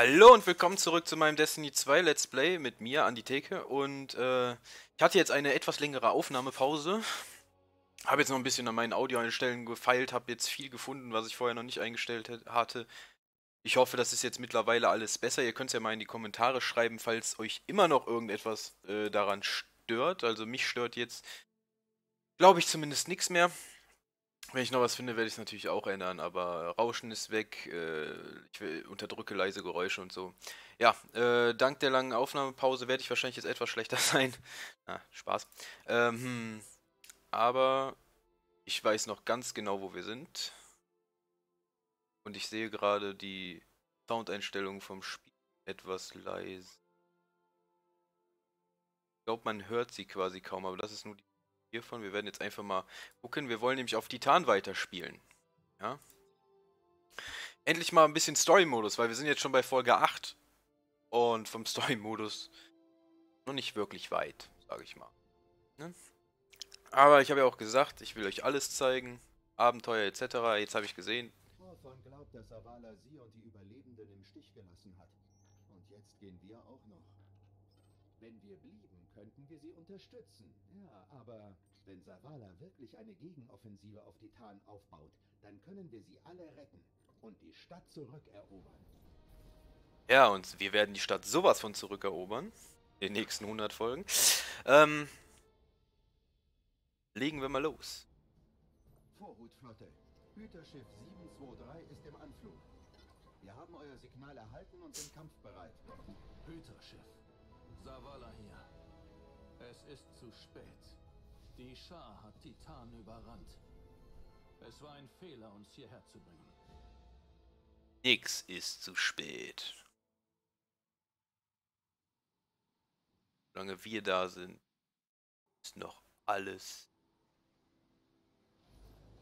Hallo und willkommen zurück zu meinem Destiny 2 Let's Play mit mir, Anditheke. Und ich hatte jetzt eine etwas längere Aufnahmepause. Habe jetzt noch ein bisschen an meinen Audioeinstellungen gefeilt, habe jetzt viel gefunden, was ich vorher noch nicht eingestellt hatte. Ich hoffe, das ist jetzt mittlerweile alles besser. Ihr könnt es ja mal in die Kommentare schreiben, falls euch immer noch irgendetwas daran stört. Also mich stört jetzt, glaube ich, zumindest nichts mehr. Wenn ich noch was finde, werde ich es natürlich auch ändern, aber Rauschen ist weg, ich unterdrücke leise Geräusche und so. Ja, dank der langen Aufnahmepause werde ich wahrscheinlich jetzt etwas schlechter sein. Na, Spaß. Aber ich weiß noch ganz genau, wo wir sind. Und ich sehe gerade die Soundeinstellungen vom Spiel etwas leise. Ich glaube, man hört sie quasi kaum, aber das ist nur die... hiervon. Wir werden jetzt einfach mal gucken. Wir wollen nämlich auf Titan weiterspielen. Ja? Endlich mal ein bisschen Story-Modus, weil wir sind jetzt schon bei Folge 8 und vom Story-Modus noch nicht wirklich weit, sage ich mal. Ne? Aber ich habe ja auch gesagt, ich will euch alles zeigen, Abenteuer etc. Jetzt habe ich gesehen. Vorfon glaubt, dass Zavala sie und die Überlebenden im Stich gelassen hat. Und jetzt gehen wir auch noch. Wenn wir blieben, könnten wir sie unterstützen. Ja, aber wenn Zavala wirklich eine Gegenoffensive auf Titan aufbaut, dann können wir sie alle retten und die Stadt zurückerobern. Ja, und wir werden die Stadt sowas von zurückerobern. In den nächsten 100 Folgen. Legen wir mal los. Vorhutflotte, Güterschiff 723 ist im Anflug. Wir haben euer Signal erhalten und sind kampfbereit. Güterschiff. Zavala hier. Es ist zu spät. Die Schar hat Titan überrannt. Es war ein Fehler, uns hierher zu bringen. Nix ist zu spät. Solange wir da sind, ist noch alles.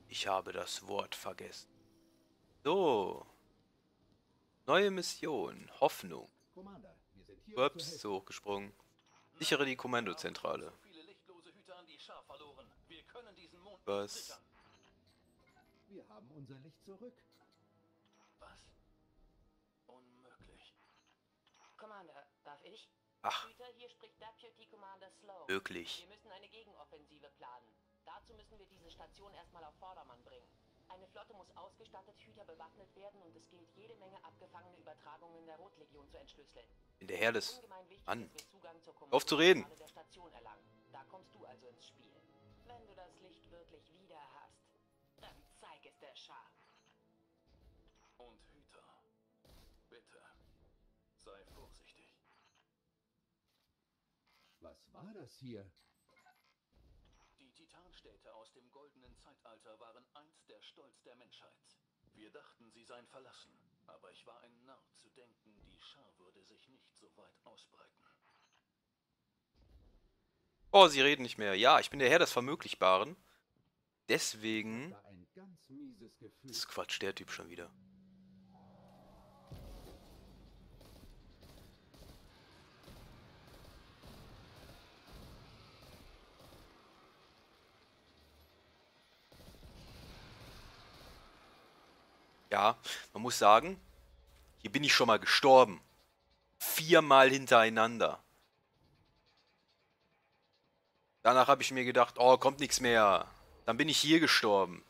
Ich habe das Wort vergessen. So. Neue Mission. Hoffnung. Commander. Ups, so hochgesprungen. Sichere die Kommandozentrale. Was? Wir haben unser Licht zurück. Was? Unmöglich. Commander, darf ich? Ach. Hier spricht Deputy Commander Sloan. Wirklich. Wir müssen eine Gegenoffensive planen. Dazu müssen wir diese Station erstmal auf Vordermann bringen. Eine Flotte muss ausgestattet, Hüter bewaffnet werden und es gilt, jede Menge abgefangene Übertragungen der Rotlegion zu entschlüsseln. In der Herdes. An. Auf zu reden. Da kommst du also ins Spiel. Wenn du das Licht wirklich wieder hast, dann zeig es der Schar. Und Hüter, bitte, sei vorsichtig. Was war das hier? Titanstädte aus dem goldenen Zeitalter waren einst der Stolz der Menschheit. Wir dachten, sie seien verlassen, aber ich war ein Narr zu denken, die Schar würde sich nicht so weit ausbreiten. Oh, sie reden nicht mehr. Ja, ich bin der Herr des Vermöglichbaren. Deswegen... Das ist Quatsch, der Typ schon wieder. Ja, man muss sagen, hier bin ich schon mal gestorben. 4-mal hintereinander. Danach habe ich mir gedacht, oh, kommt nichts mehr. Dann bin ich hier gestorben.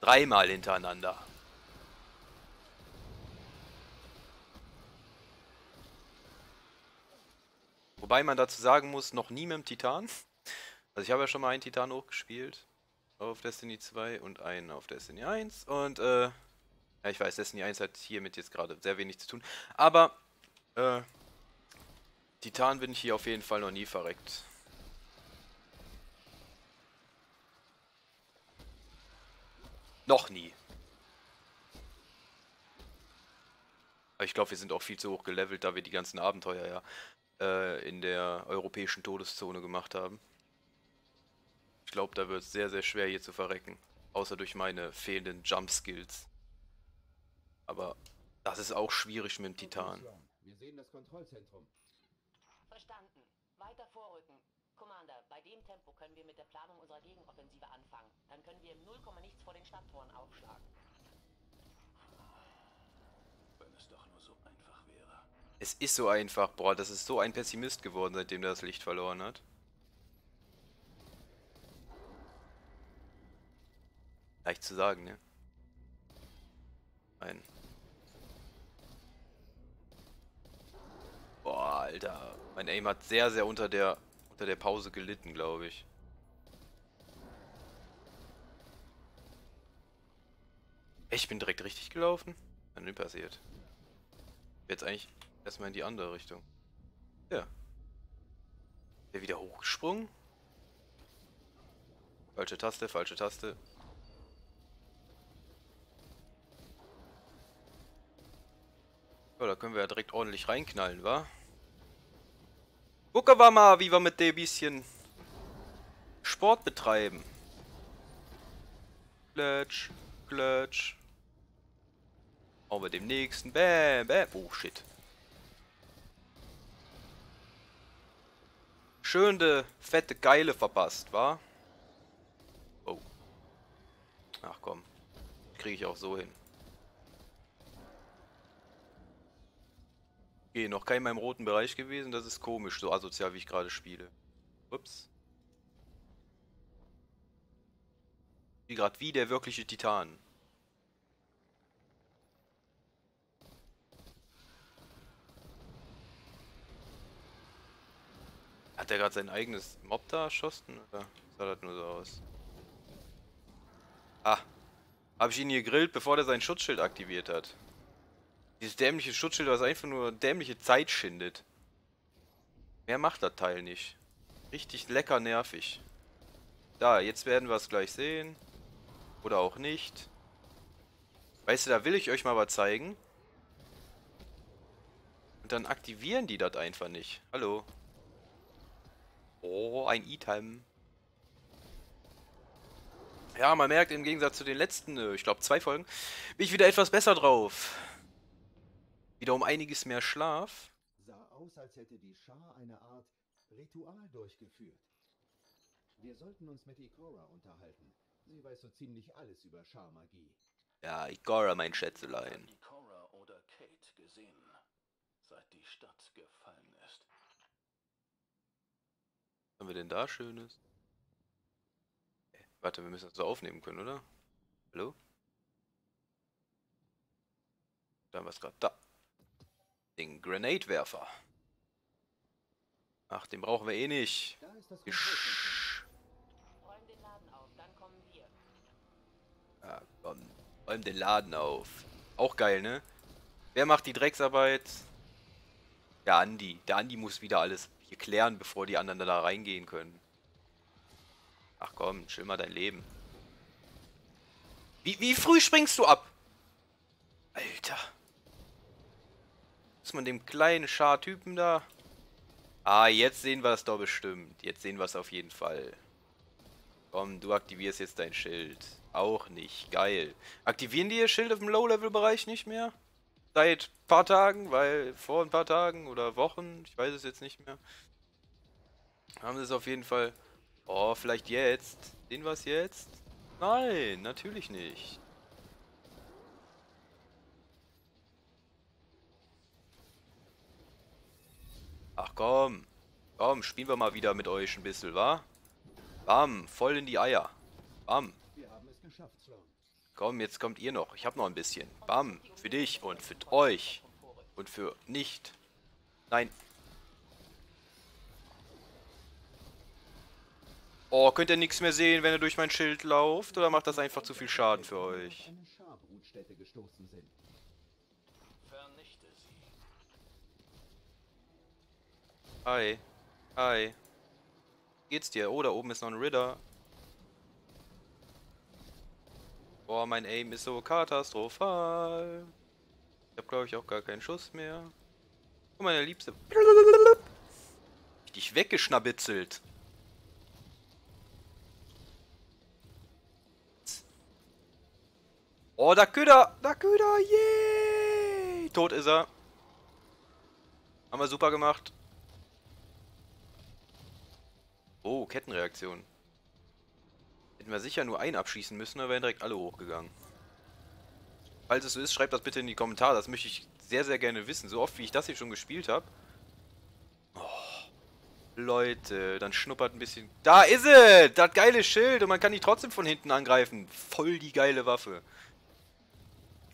3-mal hintereinander. Wobei man dazu sagen muss, noch nie mit dem Titan. Also ich habe ja schon mal einen Titan hochgespielt. Auf Destiny 2 und einen auf Destiny 1. Und, ja, ich weiß, Destiny 1 hat hiermit jetzt gerade sehr wenig zu tun. Aber, Titan bin ich hier auf jeden Fall noch nie verreckt. Noch nie. Aber ich glaube, wir sind auch viel zu hoch gelevelt, da wir die ganzen Abenteuer ja in der europäischen Todeszone gemacht haben. Ich glaube, da wird es sehr, sehr schwer hier zu verrecken. Außer durch meine fehlenden Jump-Skills. Aber das ist auch schwierig mit dem Titan. Wir sehen das Kontrollzentrum. Verstanden. Weiter vorrücken. Commander, bei dem Tempo können wir mit der Planung unserer Gegenoffensive anfangen. Dann können wir im 0,nichts vor den Stadttoren aufschlagen. Wenn es doch nur so einfach wäre. Es ist so einfach. Boah, das ist so ein Pessimist geworden, seitdem er das Licht verloren hat. Leicht zu sagen, ne? Nein. Boah, Alter. Mein Aim hat sehr, sehr unter der Pause gelitten, glaube ich. Ich bin direkt richtig gelaufen? Dann ist passiert. Jetzt eigentlich erstmal in die andere Richtung. Ja. Der wieder hochgesprungen? Falsche Taste, falsche Taste. Ja, da können wir ja direkt ordentlich reinknallen, wa? Gucken wir mal, wie wir mit dem bisschen Sport betreiben. Klatsch, klatsch. Auch mit dem nächsten. Bäm, bäm. Oh, shit. Schöne, fette, geile verpasst, wa? Oh. Ach komm. Kriege ich auch so hin. Okay, noch kein in meinem roten Bereich gewesen. Das ist komisch, so asozial, wie ich gerade spiele. Ups. Wie gerade wie der wirkliche Titan. Hat er gerade sein eigenes Mob da erschossen? Oder sah das nur so aus? Ah. Habe ich ihn hier gegrillt, bevor der sein Schutzschild aktiviert hat. Dieses dämliche Schutzschild, was einfach nur dämliche Zeit schindet. Mehr macht das Teil nicht. Richtig lecker nervig. Da, jetzt werden wir es gleich sehen. Oder auch nicht. Weißt du, da will ich euch mal was zeigen. Und dann aktivieren die das einfach nicht. Hallo. Oh, ein Item. Ja, man merkt im Gegensatz zu den letzten, ich glaube 2 Folgen, bin ich wieder etwas besser drauf. Wieder um einiges mehr Schlaf. Sah aus, als hätte die Schar eine Art Ritual durchgeführt. Wir sollten uns mit Ikora unterhalten. Sie weiß so ziemlich alles über Scharmagie. Ja, Ikora, mein Schätzelein. Ikora oder Kate gesehen, seit die Stadt gefallen ist. Was haben wir denn da Schönes? Hey, warte, wir müssen das so aufnehmen können, oder? Hallo? Da haben wir es gerade. Da. Den Grenadwerfer. Ach, den brauchen wir eh nicht. Räum den Laden auf, dann kommen wir. Ja, komm. Räum den Laden auf. Auch geil, ne? Wer macht die Drecksarbeit? Der Andi. Der Andi muss wieder alles hier klären, bevor die anderen da reingehen können. Ach komm, chill mal dein Leben. Wie früh springst du ab? Alter. Muss man dem kleinen Schartypen da... Ah, jetzt sehen wir es doch bestimmt. Jetzt sehen wir es auf jeden Fall. Komm, du aktivierst jetzt dein Schild. Auch nicht. Geil. Aktivieren die ihr Schild auf dem Low-Level-Bereich nicht mehr? Seit ein paar Tagen, weil vor ein paar Tagen oder Wochen, ich weiß es jetzt nicht mehr. Haben sie es auf jeden Fall... Oh, vielleicht jetzt. Sehen wir es jetzt? Nein, natürlich nicht. Ach komm, komm, spielen wir mal wieder mit euch ein bisschen, wa? Bam, voll in die Eier. Bam. Wir haben es geschafft, Sloan. Komm, jetzt kommt ihr noch. Ich hab noch ein bisschen. Bam, für dich und für euch. Und für nicht. Nein. Oh, könnt ihr nichts mehr sehen, wenn ihr durch mein Schild lauft? Oder macht das einfach zu viel Schaden für euch? Hi. Hi. Geht's dir? Oh, da oben ist noch ein Ritter. Boah, mein Aim ist so katastrophal. Ich hab, glaube ich, auch gar keinen Schuss mehr. Oh, meine Liebste. Dich weggeschnabitzelt. Oh, da Köder! Da Köder! Yay! Tot ist er. Haben wir super gemacht. Oh, Kettenreaktion. Hätten wir sicher nur einen abschießen müssen, dann wären direkt alle hochgegangen. Falls es so ist, schreibt das bitte in die Kommentare. Das möchte ich sehr, sehr gerne wissen. So oft, wie ich das hier schon gespielt habe. Oh, Leute, dann schnuppert ein bisschen... Da ist es! Das geile Schild! Und man kann die trotzdem von hinten angreifen. Voll die geile Waffe.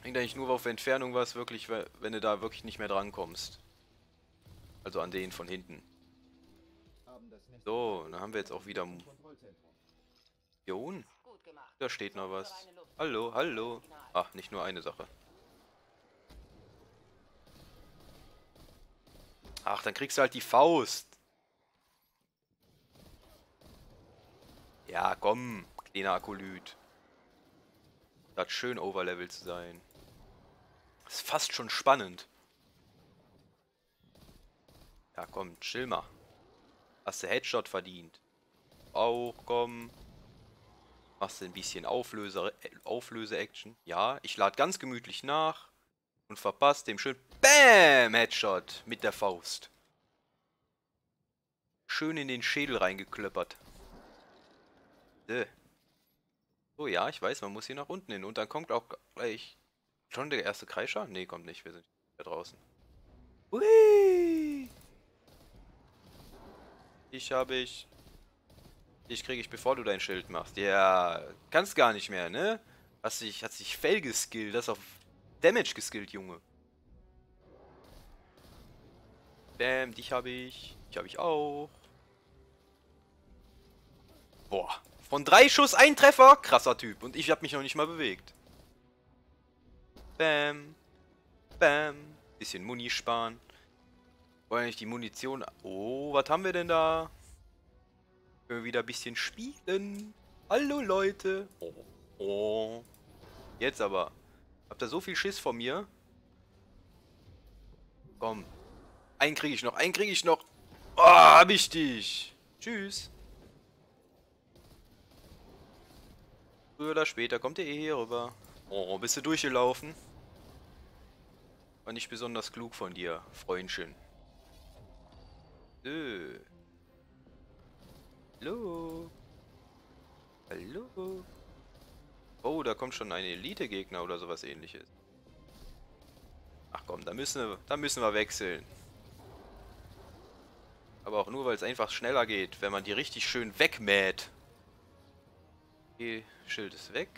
Hängt eigentlich nur auf Entfernung was, wirklich, wenn du da wirklich nicht mehr drankommst. Also an den von hinten. So, dann haben wir jetzt auch wieder... Hier unten? Da steht noch was. Hallo, hallo. Ach, nicht nur eine Sache. Ach, dann kriegst du halt die Faust. Ja, komm, kleiner Akolyt. Das hat schön overlevel zu sein. Das ist fast schon spannend. Ja, komm, chill mal. Hast du Headshot verdient? Auch, komm. Machst du ein bisschen Auflöse-Action. Ja, ich lade ganz gemütlich nach und verpasst dem schön BÄM Headshot mit der Faust. Schön in den Schädel reingeklöppert. So, ja, ich weiß, man muss hier nach unten hin. Und dann kommt auch gleich schon der erste Kreischer? Ne, kommt nicht, wir sind da draußen. Hui! Dich kriege ich, bevor du dein Schild machst. Ja, kannst gar nicht mehr, ne? Hast dich fail geskillt, das auf Damage geskillt, Junge. Bam, dich habe ich auch. Boah, von 3 Schuss ein Treffer, krasser Typ. Und ich habe mich noch nicht mal bewegt. Bam, bam, bisschen Muni sparen. Wollen nicht die Munition... Oh, was haben wir denn da? Wieder ein bisschen spielen. Hallo Leute. Oh, oh. Jetzt aber. Habt ihr so viel Schiss vor mir? Komm. Einen kriege ich noch. Einen kriege ich noch. Oh, hab ich dich. Tschüss. Früher oder später kommt ihr eh hier rüber. Oh, bist du durchgelaufen? War nicht besonders klug von dir, Freundchen. Hallo. Hallo. Oh, da kommt schon ein Elite-Gegner oder sowas ähnliches. Ach komm, da müssen wir wechseln. Aber auch nur, weil es einfach schneller geht, wenn man die richtig schön wegmäht. Okay, Schild ist weg.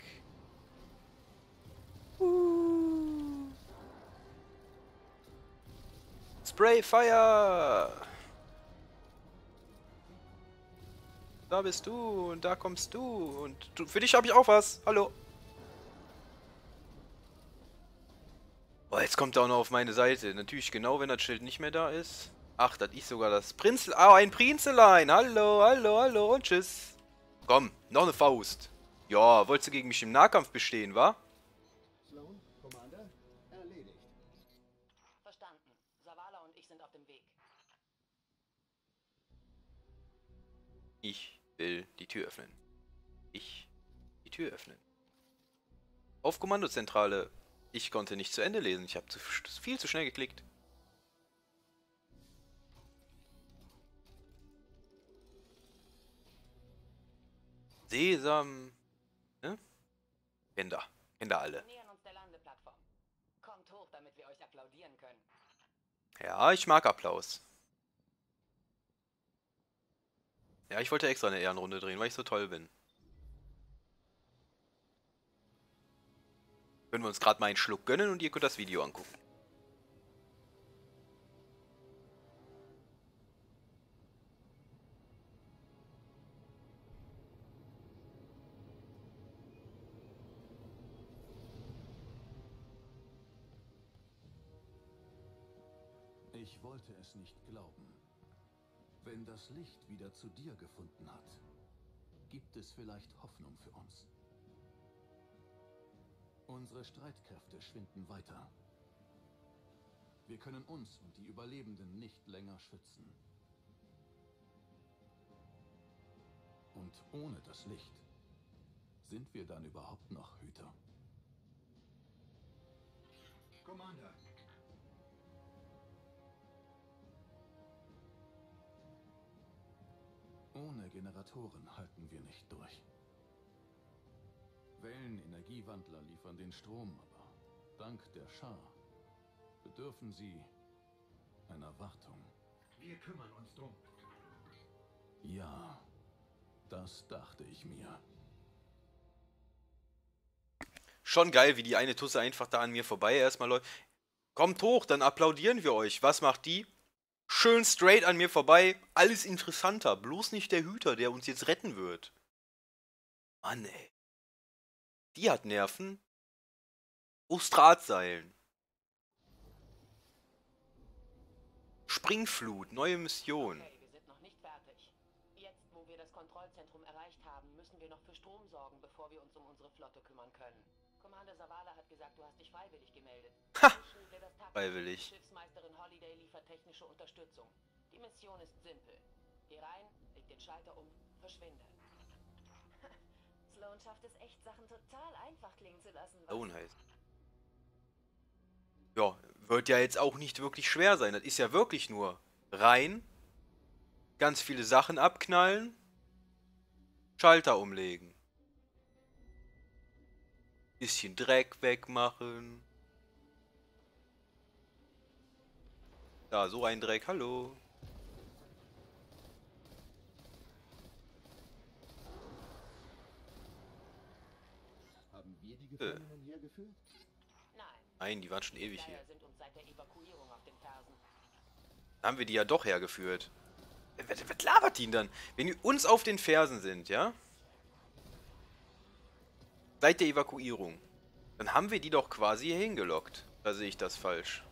Spray Fire! Da bist du und da kommst du und du, für dich habe ich auch was. Hallo. Boah, jetzt kommt er auch noch auf meine Seite. Natürlich genau, wenn das Schild nicht mehr da ist. Ach, das ist sogar das Prinzlein. Ah, ein Prinzelein. Hallo, hallo, hallo und tschüss. Komm, noch eine Faust. Ja, wolltest du gegen mich im Nahkampf bestehen, wa? Sloan, Commander, erledigt. Verstanden. Zavala und ich sind auf dem Weg. Ich will die Tür öffnen. Auf Kommandozentrale. Ich konnte nicht zu Ende lesen. Ich habe viel zu schnell geklickt. Sesam. Ne? Kennt da alle. Wir nähern uns der Landeplattform. Kommt hoch, damit wir euch applaudieren können. Ja, ich mag Applaus. Ja, ich wollte extra eine Ehrenrunde drehen, weil ich so toll bin. Können wir uns gerade mal einen Schluck gönnen und ihr könnt das Video angucken. Ich wollte es nicht glauben. Wenn das Licht wieder zu dir gefunden hat, gibt es vielleicht Hoffnung für uns. Unsere Streitkräfte schwinden weiter. Wir können uns und die Überlebenden nicht länger schützen. Und ohne das Licht sind wir dann überhaupt noch Hüter. Commander! Ohne Generatoren halten wir nicht durch. Wellenenergiewandler liefern den Strom, aber dank der Schar bedürfen Sie einer Wartung. Wir kümmern uns drum. Ja, das dachte ich mir. Schon geil, wie die eine Tusse einfach da an mir vorbei erstmal läuft. Kommt hoch, dann applaudieren wir euch. Was macht die? Schön straight an mir vorbei. Alles interessanter. Bloß nicht der Hüter, der uns jetzt retten wird. Mann, ey. Die hat Nerven. Aus Drahtseilen. Springflut. Neue Mission. Okay, wir sind noch nicht fertig. Jetzt, wo wir das Kontrollzentrum erreicht haben, müssen wir noch für Strom sorgen, bevor wir uns um unsere Flotte kümmern können. Commander Zavala hat gesagt, du hast dich freiwillig gemeldet. Ha! Freiwillig. Schiffsmeisterin Holiday liefert technische Unterstützung. Die Mission ist simpel. Geh rein, leg den Schalter um, verschwinde. Sloan schafft es echt, Sachen total einfach klingen zu lassen. Sloan heißt. Ja, wird ja jetzt auch nicht wirklich schwer sein. Das ist ja wirklich nur rein, ganz viele Sachen abknallen, Schalter umlegen. Bisschen Dreck wegmachen. Da, so ein Dreck, hallo. Haben wir die Gefangenen hergeführt? Nein. Nein, die waren schon ewig hier. Dann haben wir die ja doch hergeführt. Was labert die denn dann? Wenn die uns auf den Fersen sind, ja? Seit der Evakuierung. Dann haben wir die doch quasi hier hingelockt. Da sehe ich das falsch.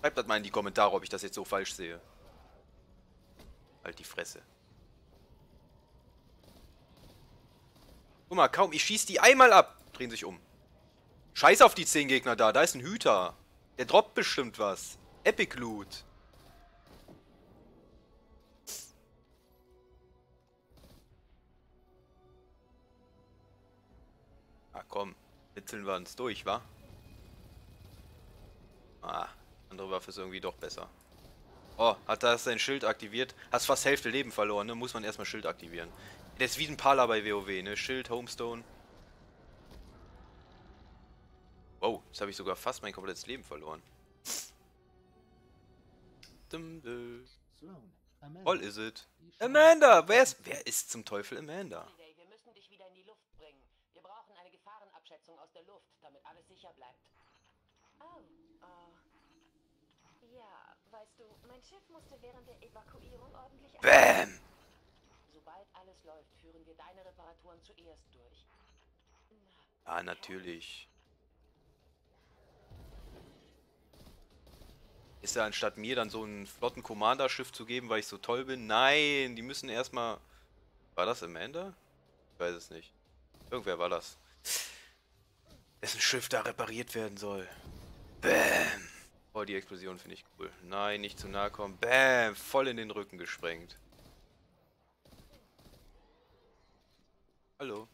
Schreibt das mal in die Kommentare, ob ich das jetzt so falsch sehe. Halt die Fresse. Guck mal, kaum. Ich schieße die einmal ab. Drehen sich um. Scheiß auf die 10 Gegner da. Da ist ein Hüter. Der droppt bestimmt was. Epic Loot. Komm, witzeln wir uns durch, wa? Ah, andere Waffe ist irgendwie doch besser. Oh, hat das sein Schild aktiviert? Hast fast Hälfte Leben verloren, ne? Muss man erstmal Schild aktivieren. Der ist wie ein Pala bei WoW, ne? Schild, Homestone. Wow, jetzt habe ich sogar fast mein komplettes Leben verloren. Voll ist es. Amanda! Wer ist zum Teufel Amanda? Aus der Luft, damit alles sicher bleibt. Ja, weißt du, mein Schiff musste während der Evakuierung ordentlich... Bäm! Sobald alles läuft, führen wir deine Reparaturen zuerst durch. Ah, natürlich. Ist ja anstatt mir dann so einen flotten Commander-Schiff zu geben, weil ich so toll bin? Nein, die müssen erstmal... War das Amanda? Ich weiß es nicht. Irgendwer war das. Dessen Schiff da repariert werden soll. Bäm! Oh, die Explosion finde ich cool. Nein, nicht zu nahe kommen. Bäm! Voll in den Rücken gesprengt. Hallo.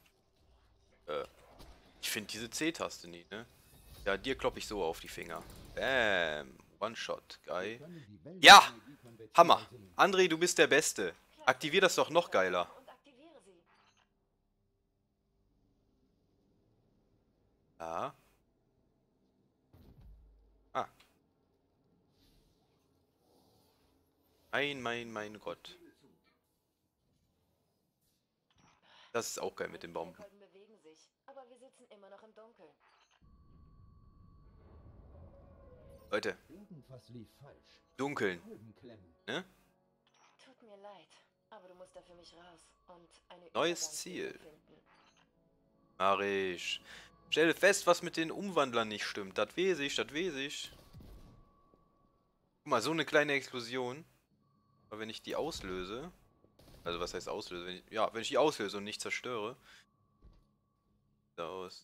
Ich finde diese C-Taste nie, ne? Ja, dir klopp ich so auf die Finger. Bäm! One-Shot. Geil. Ja! Hammer! André, du bist der Beste. Aktivier das doch noch geiler. Ja. Ah. Mein Gott. Das ist auch geil mit den Bomben. Leute. Dunkeln. Ne? Tut mir leid, aber du musst da für mich raus und eine neues Ziel. Marisch. Stelle fest, was mit den Umwandlern nicht stimmt. Das weiß ich, das weiß ich. Guck mal, so eine kleine Explosion. Aber wenn ich die auslöse... Also was heißt auslöse? Wenn ich die auslöse und nicht zerstöre. Sieht da aus.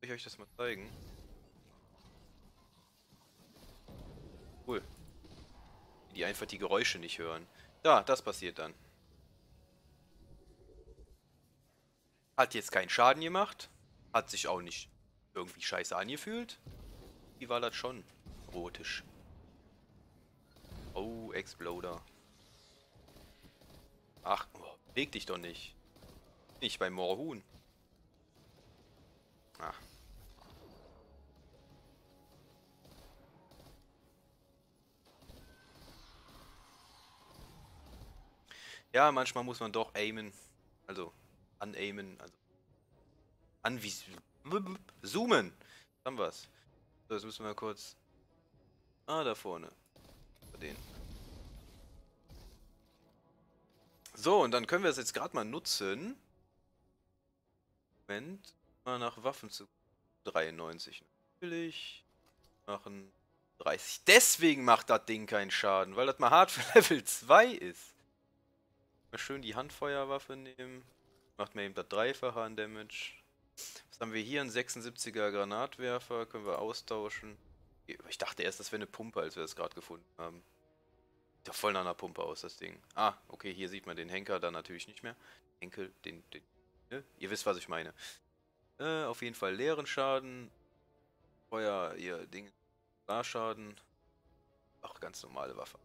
Soll ich euch das mal zeigen? Cool. Die einfach die Geräusche nicht hören. Da, das passiert dann. Hat jetzt keinen Schaden gemacht. Hat sich auch nicht irgendwie scheiße angefühlt. Wie war das schon? Rotisch. Oh, Exploder. Ach, leg dich doch nicht. Nicht bei Morhun. Ach. Ja, manchmal muss man doch aimen. Also, unaimen. Also, zoomen. Haben wir's. So, jetzt müssen wir mal kurz... Ah, da vorne. Bei denen. So, und dann können wir das jetzt gerade mal nutzen. Moment. Mal nach Waffen zu... 93. Natürlich. Machen 30. Deswegen macht das Ding keinen Schaden, weil das mal hart für Level 2 ist. Mal schön die Handfeuerwaffe nehmen. Macht mir eben das Dreifache an Damage. Was haben wir hier? Ein 76er Granatwerfer. Können wir austauschen. Ich dachte erst, das wäre eine Pumpe, als wir das gerade gefunden haben. Sieht doch voll nach einer Pumpe aus, das Ding. Ah, okay, hier sieht man den Henker dann natürlich nicht mehr. Henkel, den ne? Ihr wisst, was ich meine. Auf jeden Fall leeren Schaden. Feuer, ihr Ding. Schaden. Auch ganz normale Waffe.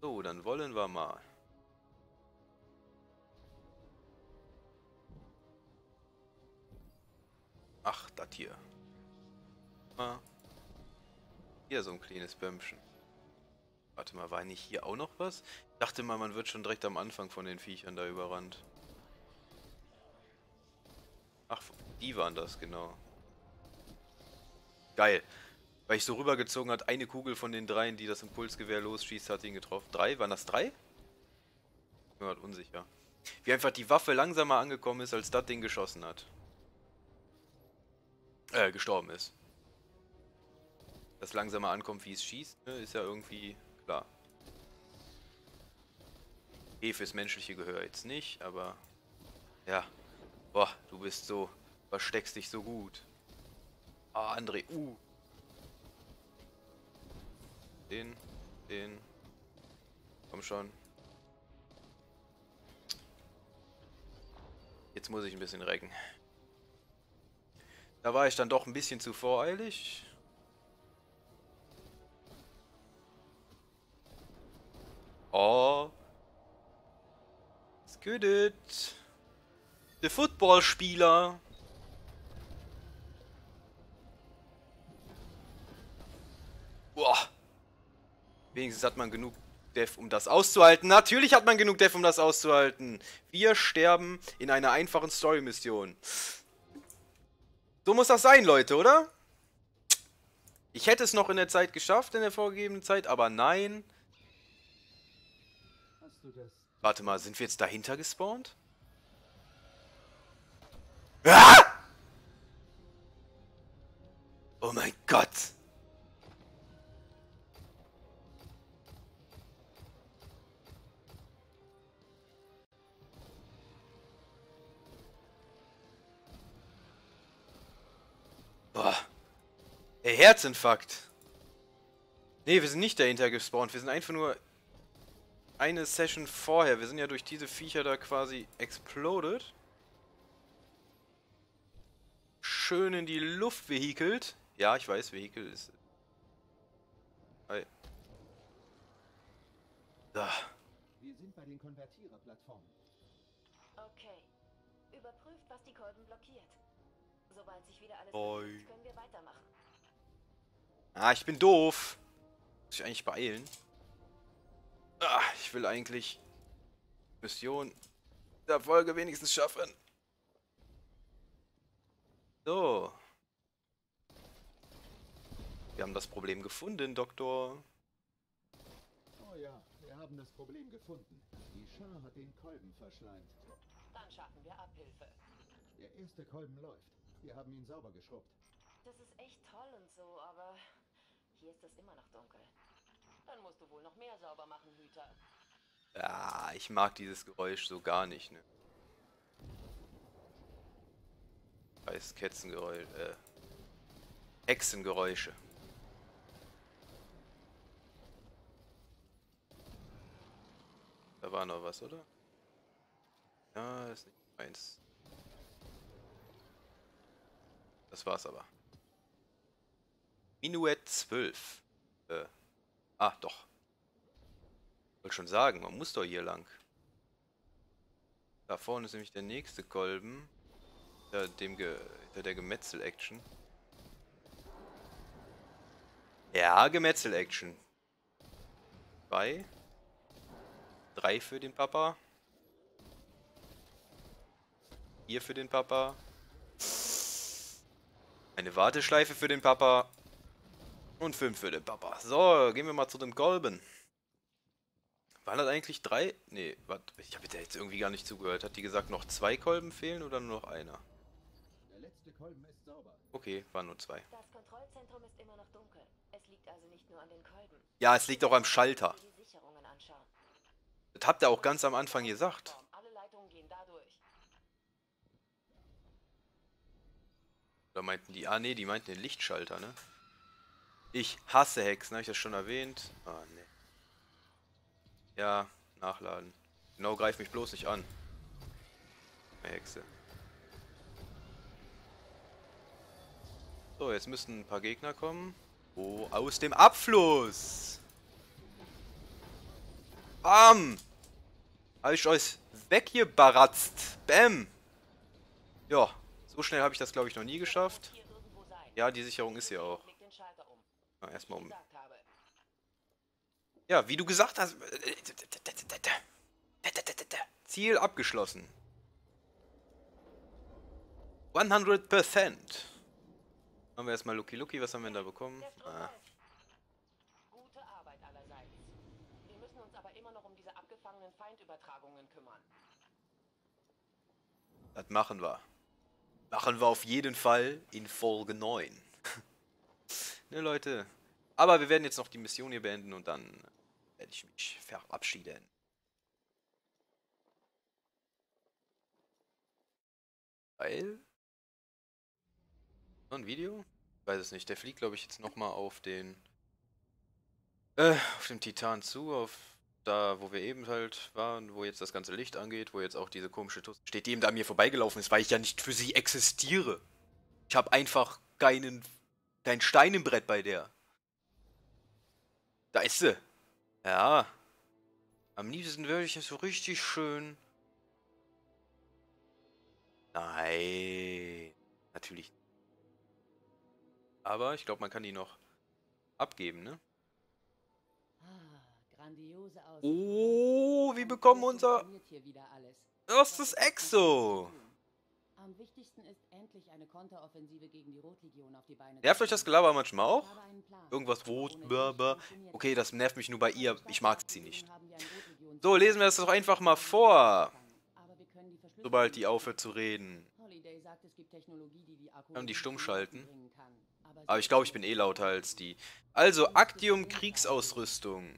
So, dann wollen wir mal. Ach, das hier. Ah. Hier so ein kleines Bömmchen. Warte mal, war nicht hier auch noch was? Ich dachte mal, man wird schon direkt am Anfang von den Viechern da überrannt. Ach, die waren das, genau. Geil. Weil ich so rübergezogen hat, eine Kugel von den dreien, die das Impulsgewehr losschießt, hat ihn getroffen. Drei? Waren das drei? Ich bin halt unsicher. Wie einfach die Waffe langsamer angekommen ist, als das Ding geschossen hat. Gestorben ist. Das langsamer ankommt, wie es schießt, ne, ist ja irgendwie klar. Okay, fürs menschliche Gehör jetzt nicht, aber... Ja. Boah, du bist so... Versteckst dich so gut. Ah, André. Den. Komm schon. Jetzt muss ich ein bisschen recken. Da war ich dann doch ein bisschen zu voreilig. Oh. It's good it. The Footballspieler. Boah. Wenigstens hat man genug Def, um das auszuhalten. Natürlich hat man genug Def, um das auszuhalten. Wir sterben in einer einfachen Story-Mission. So muss das sein, Leute, oder? Ich hätte es noch in der Zeit geschafft, in der vorgegebenen Zeit, aber nein. Hast du das? Warte mal, sind wir jetzt dahinter gespawnt? Ah! Oh mein Gott! Boah. Ey, Herzinfarkt. Nee, wir sind nicht dahinter gespawnt. Wir sind einfach nur eine Session vorher. Wir sind ja durch diese Viecher da quasi exploded. Schön in die Luft vehikelt. Ja, ich weiß, Vehikel ist... Hi. Da. Wir sind bei den Konvertiererplattformen. Okay. Überprüft, was die Kolben blockiert. Sobald sich wieder alles bewegt, können wir weitermachen. Ah, ich bin doof. Muss ich eigentlich beeilen? Ah, ich will eigentlich... Mission... der Folge wenigstens schaffen. So. Wir haben das Problem gefunden, Doktor. Oh ja, wir haben das Problem gefunden. Die Schar hat den Kolben verschleimt. Dann schaffen wir Abhilfe. Der erste Kolben läuft. Wir haben ihn sauber geschrubbt. Das ist echt toll und so, aber hier ist es immer noch dunkel. Dann musst du wohl noch mehr sauber machen, Hüter. Ja, ich mag dieses Geräusch so gar nicht, ne? Heißt Ketzengeräusch, Hexengeräusche. Da war noch was, oder? Ja, ist nicht meins. Das war's aber. Minuet 12. Doch. Wollte schon sagen, man muss doch hier lang. Da vorne ist nämlich der nächste Kolben. Der Gemetzel-Action. Ja, Gemetzel-Action. 2. 3 für den Papa. 4 für den Papa. Eine Warteschleife für den Papa. Und 5 für den Papa. So, gehen wir mal zu dem Golben. Waren das eigentlich 3? Ne, warte, ich habe jetzt irgendwie gar nicht zugehört. Hat die gesagt, noch 2 Kolben fehlen oder nur noch einer? Der letzte Kolben ist sauber. Okay, waren nur 2. Das Kontrollzentrum ist immer noch dunkel. Es liegt also nicht nur an den Kolben. Ja, es liegt auch am Schalter. Das habt ihr auch ganz am Anfang gesagt. Alle Leitungen gehen da durch. Oder meinten die? Ah, ne, die meinten den Lichtschalter, ne? Ich hasse Hexen, habe ich das schon erwähnt? Ah, ne. Ja, nachladen. Genau, greif mich bloß nicht an. Eine Hexe. So, jetzt müssten ein paar Gegner kommen. Oh, aus dem Abfluss! Bam! Habe ich euch weggebaratzt. Bam! Ja, so schnell habe ich das, glaube ich, noch nie geschafft. Ja, die Sicherung ist hier auch. Na, erstmal um... Ja, wie du gesagt hast. Ziel abgeschlossen. 100%. Machen wir erstmal Lucky Lucky. Was haben wir denn da bekommen? Ah. Gute Arbeit allerseits. Wir müssen uns aber immer noch um diese abgefangenen Feindübertragungen kümmern. Das machen wir. Machen wir auf jeden Fall in Folge 9. Ne, Leute. Aber wir werden jetzt noch die Mission hier beenden und dann werde ich mich verabschieden. Weil? Noch ein Video? Ich weiß es nicht. Der fliegt, glaube ich, jetzt nochmal auf den Titan zu, auf da, wo wir eben halt waren, wo jetzt das ganze Licht angeht, wo jetzt auch diese komische Tusse steht, die eben da an mir vorbeigelaufen ist, weil ich ja nicht für sie existiere. Ich habe einfach kein Stein im Brett bei der. Da ist sie. Ja. Am liebsten würde ich es so richtig schön. Nein. Natürlich. Aber ich glaube, man kann die noch abgeben, ne? Oh, wir bekommen unser erstes Exo. Am wichtigsten ist endlich eine Konteroffensive gegen die Rotlegion auf die Beine. Nervt euch das Gelaber manchmal auch? Irgendwas rot, blablabla. Okay, das nervt mich nur bei ihr. Ich mag sie nicht. So, lesen wir das doch einfach mal vor. Sobald die aufhört zu reden. Kann die stumm schalten. Aber ich glaube, ich bin eh lauter als die. Also, Actium Kriegsausrüstung.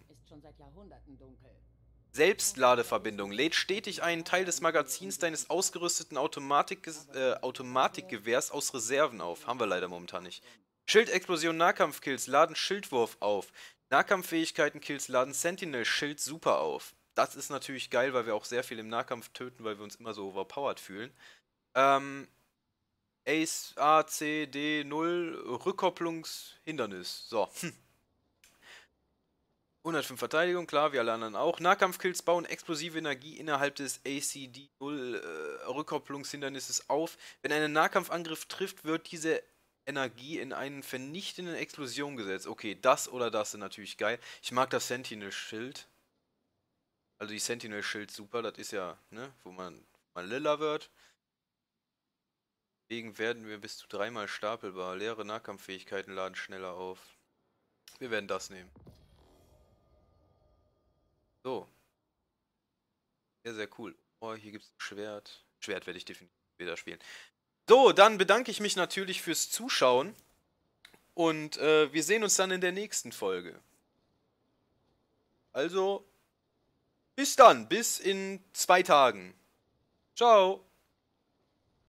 Selbstladeverbindung. Lädt stetig einen Teil des Magazins deines ausgerüsteten Automatikgewehrs aus Reserven auf. Haben wir leider momentan nicht. Schildexplosion, Nahkampfkills, laden Schildwurf auf. Nahkampffähigkeiten-Kills, laden Sentinel-Schild super auf. Das ist natürlich geil, weil wir auch sehr viel im Nahkampf töten, weil wir uns immer so overpowered fühlen. ACD-0 Rückkopplungshindernis. So, 105 Verteidigung, klar, wie alle anderen auch. Nahkampfkills bauen explosive Energie innerhalb des ACD-0 Rückkopplungshindernisses auf. Wenn ein Nahkampfangriff trifft, wird diese Energie in einen vernichtenden Explosion gesetzt. Okay, das oder das sind natürlich geil. Ich mag das Sentinel-Schild. Also die Sentinel-Schild super, das ist ja, ne, wo man lila wird. Deswegen werden wir bis zu 3-mal stapelbar. Leere Nahkampffähigkeiten laden schneller auf. Wir werden das nehmen. So. Sehr, sehr cool. Oh, hier gibt es ein Schwert. Schwert werde ich definitiv wieder spielen. So, dann bedanke ich mich natürlich fürs Zuschauen. Und wir sehen uns dann in der nächsten Folge. Also, bis dann. Bis in 2 Tagen. Ciao.